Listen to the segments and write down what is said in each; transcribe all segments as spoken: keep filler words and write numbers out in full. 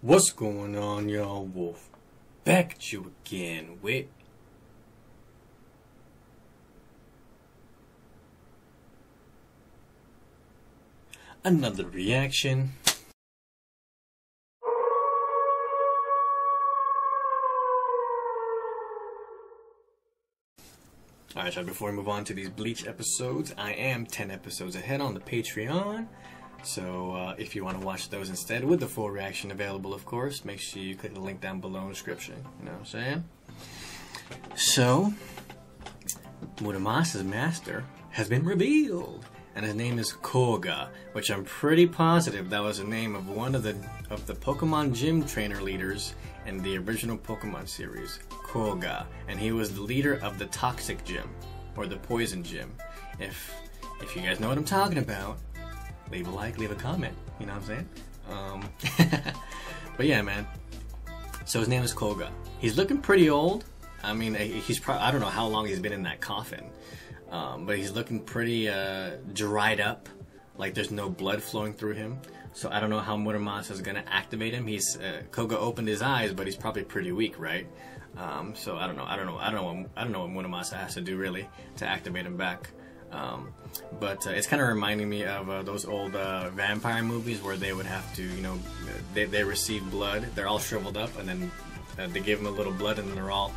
What's going on, y'all? Wolf back at you again with another reaction. Alright, so before we move on to these Bleach episodes, I am ten episodes ahead on the Patreon. So, uh, if you want to watch those instead, with the full reaction available, of course, make sure you click the link down below in the description. You know what I'm saying? So, Muramasa's master has been revealed, and his name is Koga, which I'm pretty positive that was the name of one of the of the Pokemon gym trainer leaders in the original Pokemon series, Koga, and he was the leader of the Toxic Gym, or the Poison Gym. If if you guys know what I'm talking about, leave a like, leave a comment, you know what I'm saying? Um, but yeah, man. So his name is Koga. He's looking pretty old. I mean, he's probably, I don't know how long he's been in that coffin. Um, but he's looking pretty uh, dried up, like there's no blood flowing through him. So I don't know how Muramasa is going to activate him. He's uh, Koga opened his eyes, but he's probably pretty weak, right? Um, so I don't know. I don't know. I don't know. What, I don't know what Muramasa has to do really to activate him back. Um, but uh, it's kind of reminding me of uh, those old uh, vampire movies where they would have to, you know, they, they receive blood, they're all shriveled up, and then uh, they give them a little blood, and then they're all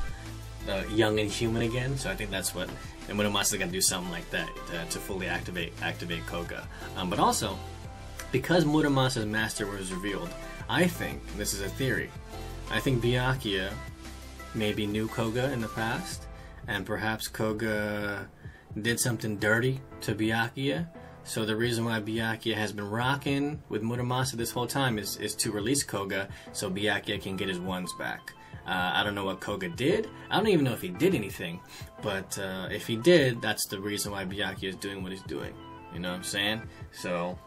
uh, young and human again. So I think that's what, and Muramasa's gonna do something like that uh, to fully activate activate Koga. Um, but also, because Muramasa's master was revealed, I think, and this is a theory, I think Byakuya maybe knew Koga in the past, and perhaps Koga did something dirty to Byakuya. So the reason why Byakuya has been rocking with Muramasa this whole time is, is to release Koga so Byakuya can get his ones back. Uh, I don't know what Koga did. I don't even know if he did anything. But uh, if he did, that's the reason why Byakuya is doing what he's doing. You know what I'm saying? So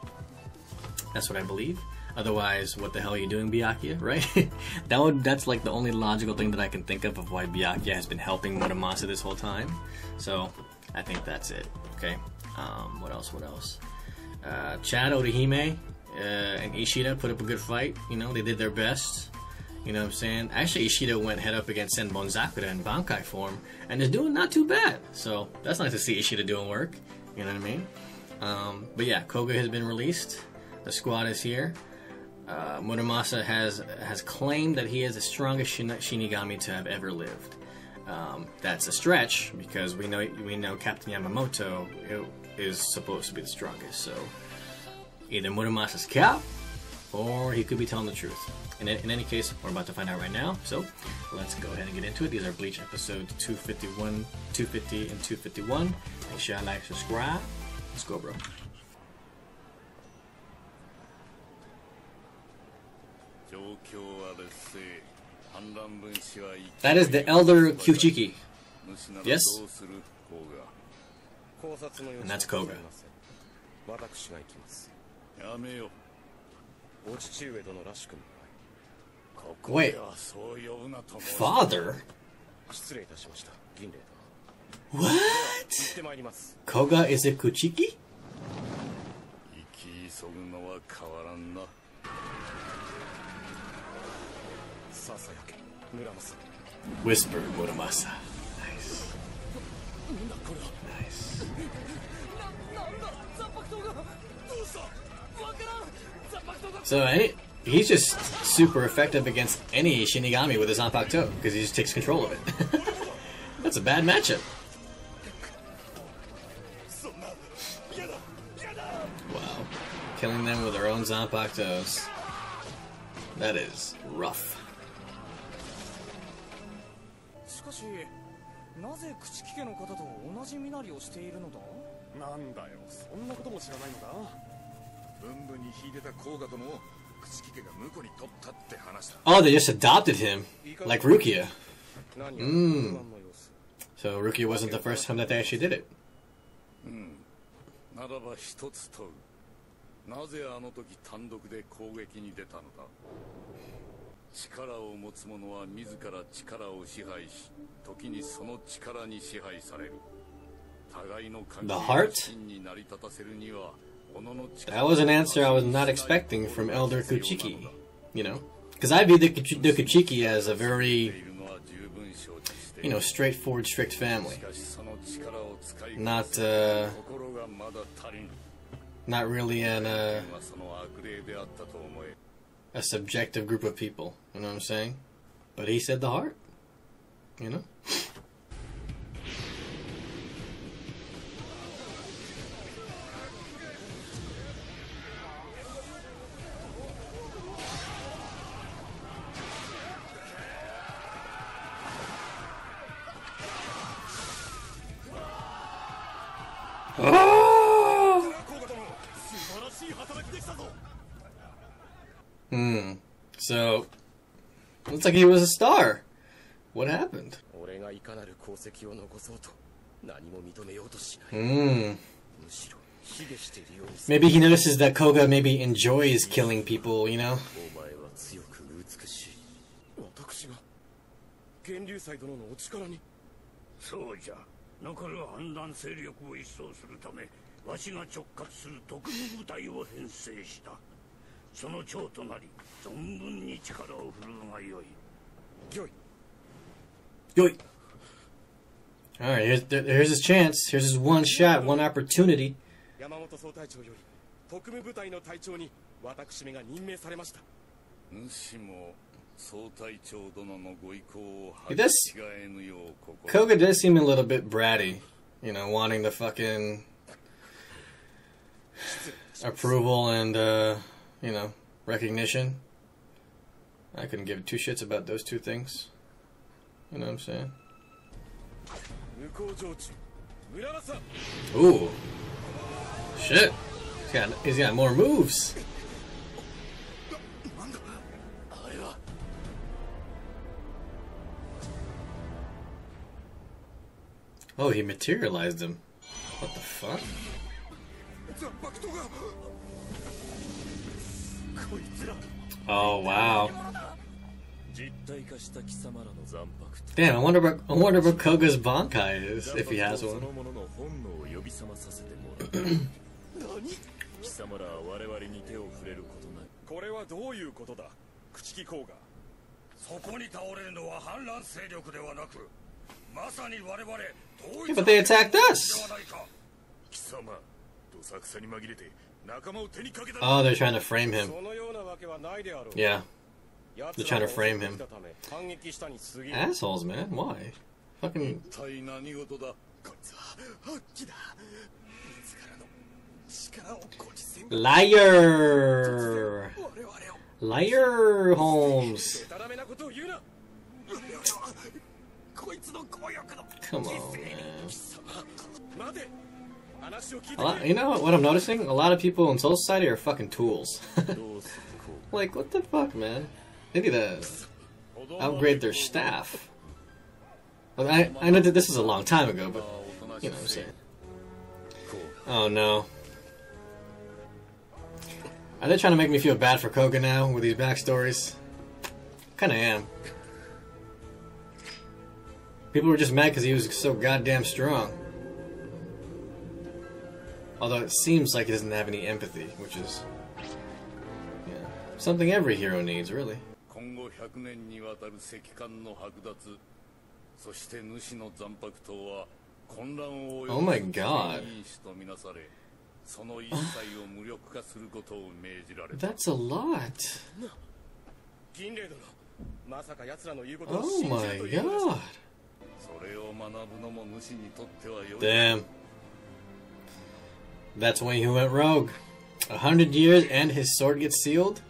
that's what I believe. Otherwise, what the hell are you doing, Byakuya, right? that would, that's like the only logical thing that I can think of of why Byakuya has been helping Muramasa this whole time. So I think that's it. Okay. Um, what else? What else? Uh, Chad, Orihime, uh, and Ishida put up a good fight. You know, they did their best. You know what I'm saying? Actually, Ishida went head up against Senbonzakura in Bankai form, and is doing not too bad. So that's nice to see Ishida doing work. You know what I mean? Um, but yeah, Koga has been released. The squad is here. Uh, Muramasa has has claimed that he is the strongest shin Shinigami to have ever lived. Um, that's a stretch because we know we know Captain Yamamoto is supposed to be the strongest. So either Muramasa's cap, or he could be telling the truth. And in, in any case, we're about to find out right now. So let's go ahead and get into it. These are Bleach episodes two fifty-one, two fifty, and two fifty-one. Make sure I like, subscribe. Let's go, bro. That is the elder Kuchiki. Yes? And that's Koga. Wait. Father? What? Koga is a Kuchiki? Whisper Muramasa. Nice. Nice. So any, he's just super effective against any Shinigami with his Zanpakuto because he just takes control of it. That's a bad matchup. Wow. Killing them with their own Zanpakutos. That is rough. Oh, they just adopted him, like Rukia. Mm. So Rukia wasn't the first time that they actually did it. The heart? That was an answer I was not expecting from Elder Kuchiki, you know? Because I view the, the Kuchiki as a very, you know, straightforward, strict family. Not, uh, not really an, uh, a subjective group of people, you know what I'm saying? But he said the heart, you know? Hmm. So, looks like he was a star. What happened? Hmm. Maybe he notices that Koga maybe enjoys killing people, you know? Alright, here's, here's his chance. Here's his one shot, one opportunity. He does, Koga does seem a little bit bratty, you know, wanting the fucking approval and, uh, you know, recognition. I couldn't give two shits about those two things. You know what I'm saying? Ooh. Shit. He's got, he's got more moves. Oh, he materialized him. What the fuck? Oh, wow. Damn, I wonder where, I wonder where Koga's Bankai is, if he has one. Yeah, but they attacked us! Oh, they're trying to frame him. Yeah. They're trying to frame him. Assholes, man. Why? Fucking... Liar! Liar, Holmes! Come on, man. A lot, you know what I'm noticing? A lot of people in Soul Society are fucking tools. Like, what the fuck, man? They need to upgrade their staff. I, I know that this was a long time ago, but you know what I'm saying. Oh no. Are they trying to make me feel bad for Koga now with these backstories? Kinda am. People were just mad because he was so goddamn strong. Although it seems like he doesn't have any empathy, which is yeah, something every hero needs, really. Oh my god. That's a lot. Oh my god. Damn. That's when he went rogue. A hundred years and his sword gets sealed?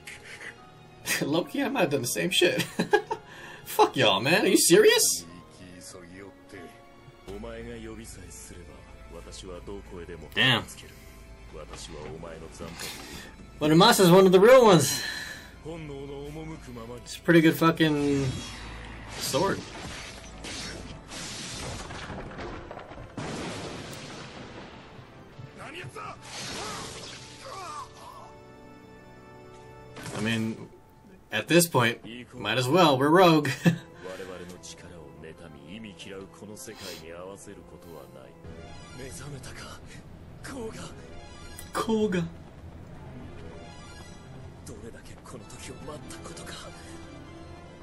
Loki, I might have done the same shit. Fuck y'all, man. Are you serious? Damn. Muramasa is one of the real ones. It's a pretty good fucking sword. I mean, at this point, might as well, we're rogue. Koga. どれだけこの時を待ったことか。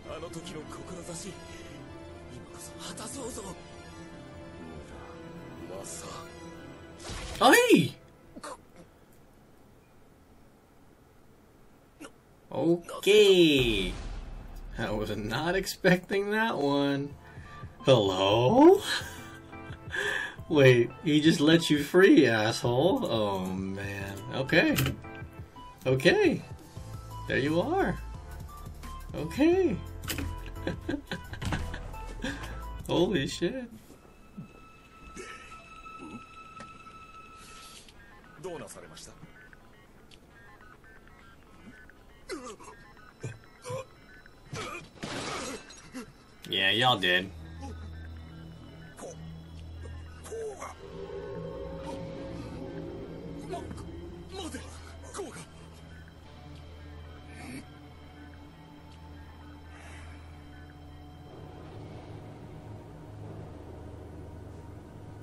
あの時の志、今こそ果たそうぞ。Muramasa。Hey! Okay. I was not expecting that one. Hello? Wait, he just let you free, asshole. Oh, man. Okay. Okay. There you are. Okay. Holy shit. Yeah, y'all did.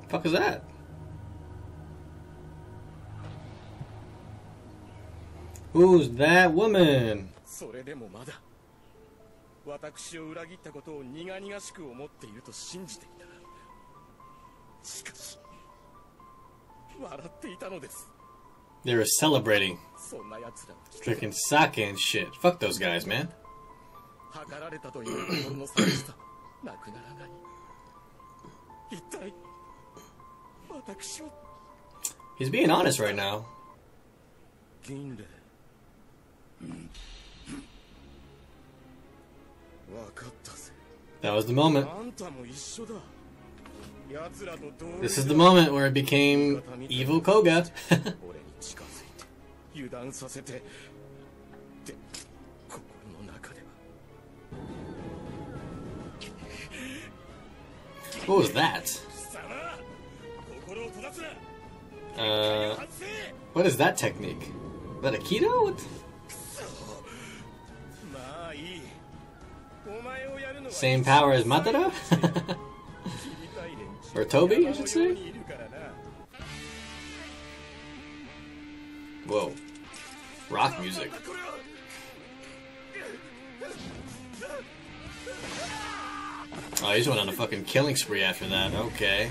Fuck is that? Who's that woman? それでもまだ私を裏切ったことを苦々しく思っていると信じていた。しかし笑っていたのです。 They were celebrating, drinking sake and shit. Fuck those guys, man. 測られたという心の寂しさなくならない。一体私は He's being honest right now. 銀霊 That was the moment. This is the moment where it became evil Koga. What was that? Uh, what is that technique? Is that a Aikido? What? Same power as Matara? Or Toby, I should say? Whoa. Rock music. Oh, he just went on a fucking killing spree after that. Okay.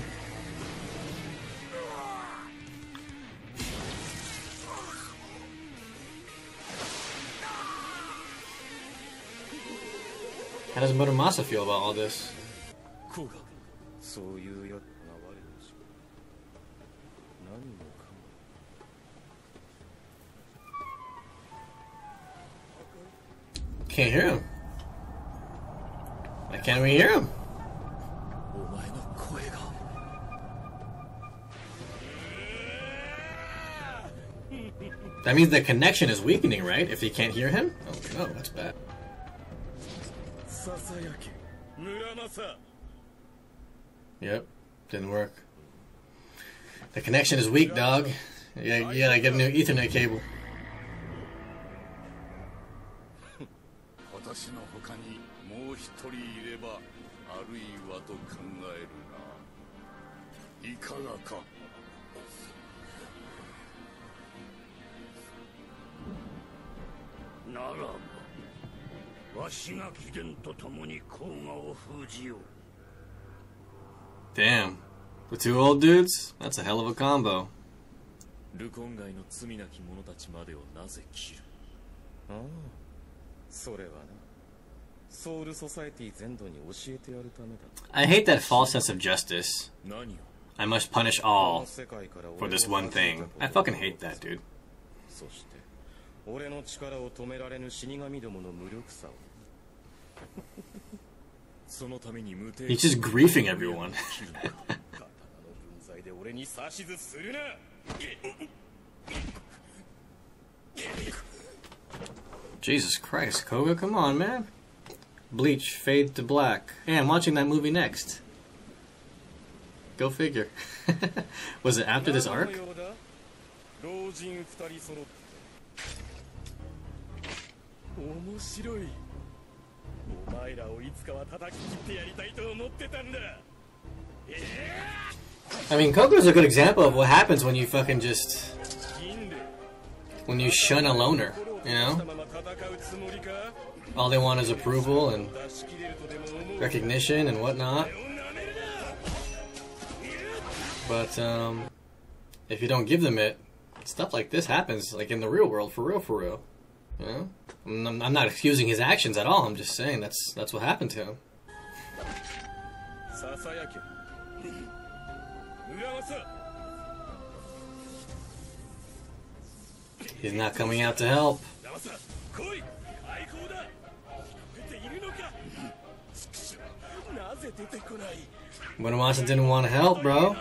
How does Muramasa feel about all this? Can't hear him. Why can't we hear him? That means the connection is weakening, right? If you can't hear him? Oh no, that's bad. Yep, didn't work. The connection is weak, dog. Yeah, yeah, I get a new Ethernet cable. Damn. The two old dudes? That's a hell of a combo. I hate that false sense of justice. I must punish all for this one thing. I fucking hate that, dude. He's just griefing everyone. Jesus Christ, Koga, come on, man. Bleach, fade to black. Hey, I'm watching that movie next. Go figure. Was it after this arc? I mean, Koga's a good example of what happens when you fucking just... when you shun a loner. you know? All they want is approval and recognition and whatnot. But um, if you don't give them it, stuff like this happens, like in the real world, for real, for real. You know? I'm, I'm not excusing his actions at all. I'm just saying that's that's what happened to him. He's not coming out to help. Muramasa didn't want to help, bro.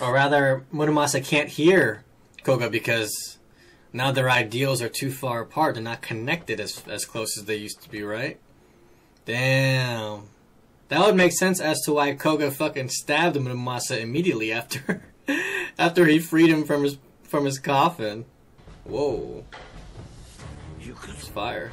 Or rather, Muramasa can't hear Koga because now their ideals are too far apart. They're not connected as, as close as they used to be, right? Damn. That would make sense as to why Koga fucking stabbed Muramasa immediately after after he freed him from his from his coffin. Whoa. It's fire.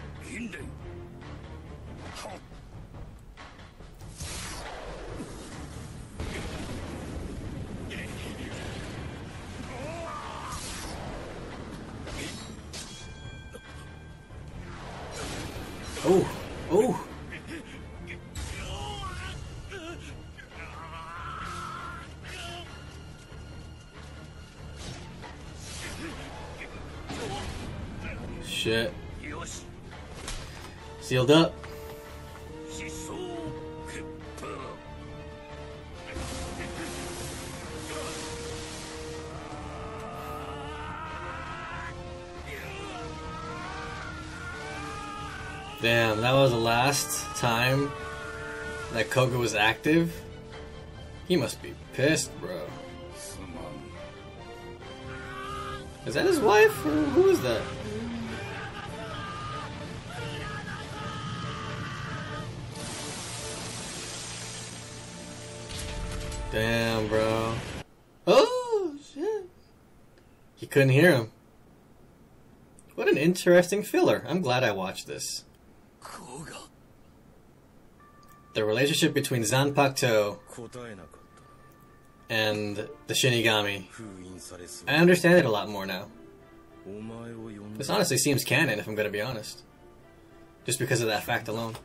Oh, oh. Shit. Sealed up. Damn, that was the last time that Koga was active? He must be pissed, bro. Is that his wife? Who is that? Damn, bro. Oh, shit. He couldn't hear him. What an interesting filler. I'm glad I watched this. The relationship between Zanpakuto and the Shinigami. I understand it a lot more now. This honestly seems canon, if I'm going to be honest. Just because of that fact alone.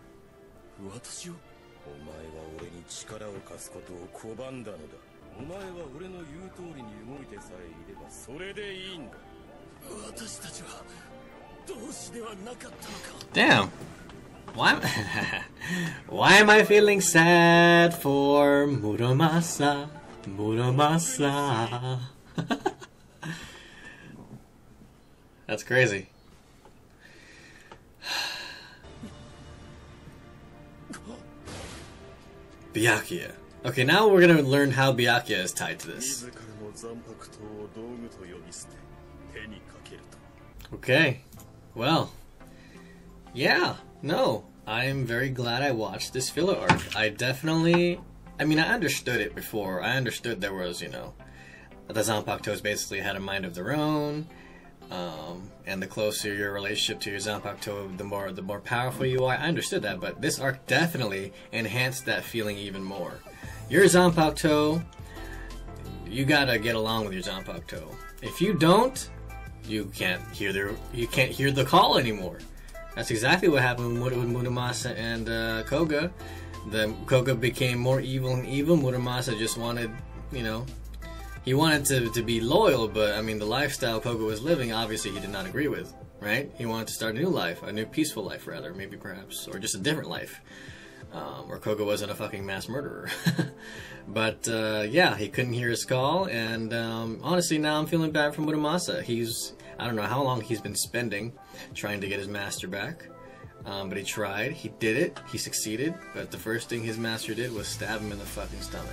Damn. Why am, why am I feeling sad for Muramasa? Muramasa. That's crazy. Byakuya. Okay, now we're gonna learn how Byakuya is tied to this. Okay. Well. Yeah. No, I'm very glad I watched this filler arc. I definitely, I mean, I understood it before. I understood there was, you know, the Zanpakutos basically had a mind of their own, um, and the closer your relationship to your Zanpakuto, the more the more powerful you are. I understood that, but this arc definitely enhanced that feeling even more. Your Zanpakuto, you gotta get along with your Zanpakuto. If you don't, you can't hear their, you can't hear the call anymore. That's exactly what happened with Muramasa and uh, Koga. The Koga became more evil and evil. Muramasa just wanted, you know, he wanted to, to be loyal, but I mean the lifestyle Koga was living, obviously he did not agree with, right? He wanted to start a new life, a new peaceful life rather, maybe perhaps, or just a different life. Um, where Koga wasn't a fucking mass murderer. But uh, yeah, he couldn't hear his call, and um, honestly now I'm feeling bad for Muramasa. He's, I don't know how long he's been spending trying to get his master back, um, but he tried, he did it, he succeeded, but the first thing his master did was stab him in the fucking stomach.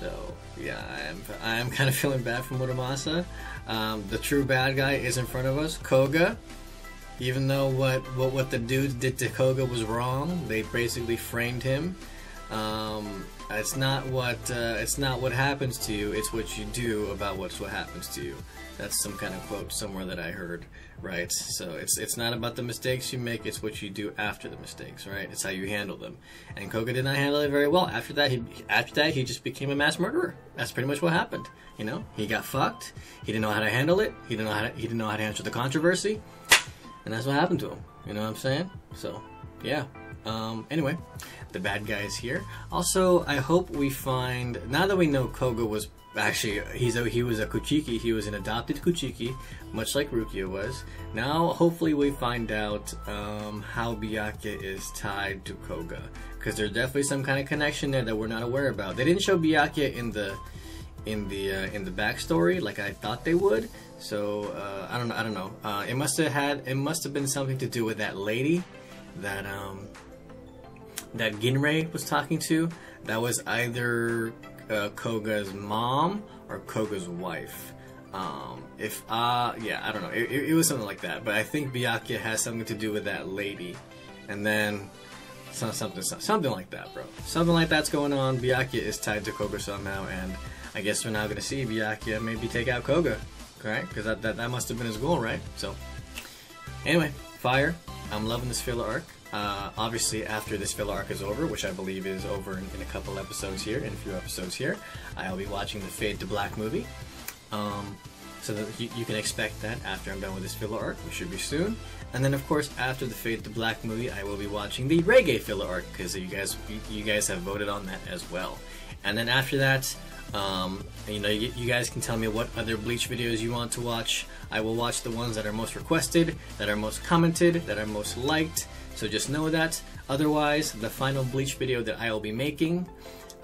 So yeah, I'm, I'm kind of feeling bad for Muramasa. Um, the true bad guy is in front of us, Koga. Even though what, what, what the dudes did to Koga was wrong, they basically framed him. Um, it's not what uh, it's not what happens to you. It's what you do about what's what happens to you. That's some kind of quote somewhere that I heard, right? So it's it's not about the mistakes you make. It's what you do after the mistakes, right? It's how you handle them. And Koga did not handle it very well. After that, he after that he just became a mass murderer. That's pretty much what happened. You know, he got fucked. He didn't know how to handle it. He didn't know how to, he didn't know how to handle the controversy, and that's what happened to him. You know what I'm saying? So, yeah. Um, anyway, the bad guy is here. Also, I hope we find, now that we know Koga was actually, he's a, he was a Kuchiki, he was an adopted Kuchiki, much like Rukia was. Now, hopefully we find out um, how Byakuya is tied to Koga, because there's definitely some kind of connection there that we're not aware about. They didn't show Byakuya in the in the uh, in the backstory like I thought they would, so uh, I don't know. I don't know. Uh, it must have had it must have been something to do with that lady that um. that Ginrei was talking to. That was either uh, Koga's mom or Koga's wife. Um, if uh, yeah, I don't know. It, it, it was something like that. But I think Byakuya has something to do with that lady, and then some, something, something like that, bro. Something like that's going on. Byakuya is tied to Koga somehow, and I guess we're now gonna see Byakuya maybe take out Koga, right? Because that, that that must have been his goal, right? So anyway, fire. I'm loving this filler arc. Uh, obviously, after this filler arc is over, which I believe is over in, in a couple episodes here, in a few episodes here, I'll be watching the Fade to Black movie. Um, so that you, you can expect that after I'm done with this filler arc, which should be soon. And then, of course, after the Fade to Black movie, I will be watching the Reggae filler arc, because you guys, you guys have voted on that as well. And then after that, um, you know, you, you guys can tell me what other Bleach videos you want to watch. I will watch the ones that are most requested, that are most commented, that are most liked. So just know that. Otherwise, the final Bleach video that I will be making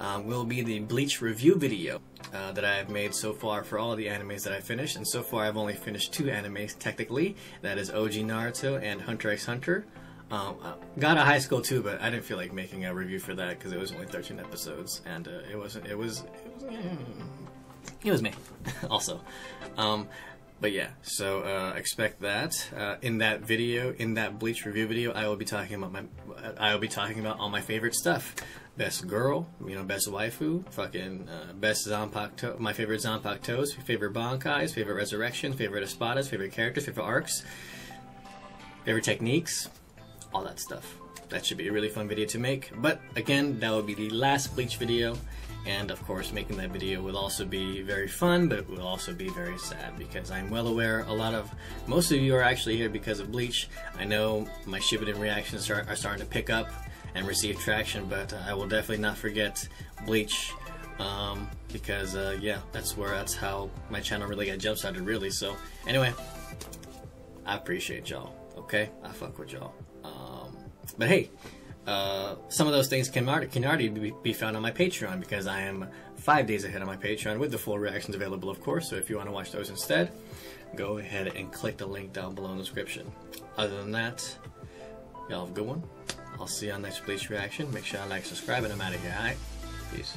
um, will be the Bleach review video uh, that I have made so far for all the animes that I finished. And so far, I've only finished two animes technically. That is O G Naruto and Hunter x Hunter. Um, got a high school too, but I didn't feel like making a review for that because it was only thirteen episodes, and uh, it wasn't. It was. It was, it was me, also. Um, But yeah, so uh, expect that uh, in that video, in that Bleach review video, I will be talking about my, I will be talking about all my favorite stuff, best girl, you know, best waifu, fucking uh, best Zanpakuto, my favorite Zanpakutos, favorite Bankais, favorite resurrections, favorite Espadas, favorite characters, favorite arcs, favorite techniques, all that stuff. That should be a really fun video to make. But again, that will be the last Bleach video. And of course, making that video will also be very fun, but it will also be very sad, because I'm well aware a lot of, most of you are actually here because of Bleach. I know my Shippuden reactions are, are starting to pick up and receive traction, but I will definitely not forget Bleach, um, because uh, yeah, that's where, that's how my channel really got jump-started, really. So anyway, I appreciate y'all, okay? I fuck with y'all. Um, but hey, Uh, some of those things can already, can already be found on my Patreon, because I am five days ahead on my Patreon with the full reactions available, of course. So if you want to watch those instead, go ahead and click the link down below in the description. Other than that, y'all have a good one. I'll see you on next Bleach reaction. Make sure I like, subscribe, and I'm out of here. All right? Peace.